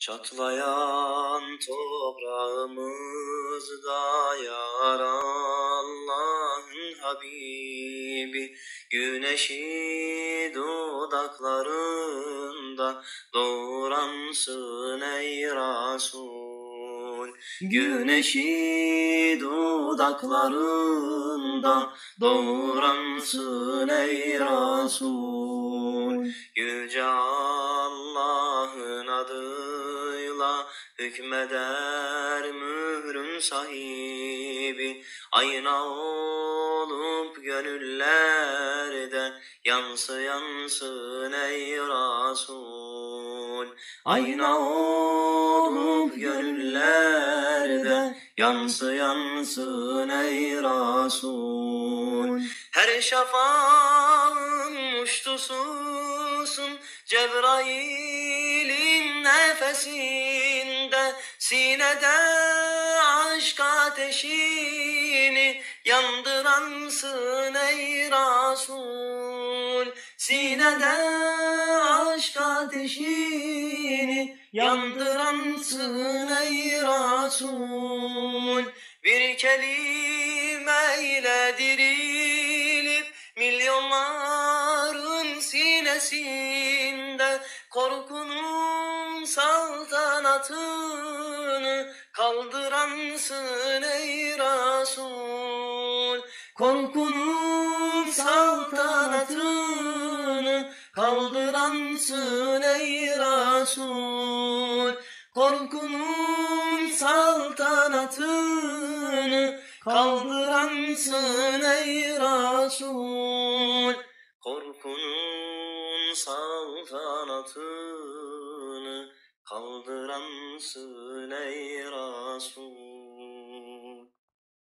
Çatlayan toprağımızda yar Allah'ın Habibi, güneşi dudaklarında doğransın ey Resul. Güneşi dudaklarında doğransın ey Resul. Yüce Allah'ın adıyla hükmeder mührün sahibi, ayna olup gönüllerde yansıyansın ey Resul. Ayna olup gönüllerde yansıyansın ey Resul. Her şafağın muştususun, Cebrail'in nefesinde, sinede aşk ateşini yandıransın ey Resul. Sinede aşk ateşini yandıransın ey Resul. Bir kelime ile dirilip milyonların sinesinde korkunun saltanatını kaldıransın ey Resul. Korkunun saltanatını kaldıransın ey Resul. Korkunun saltanatını kaldıransın ey Resul. Korkunun saltanatını kaldıransın ey Resul.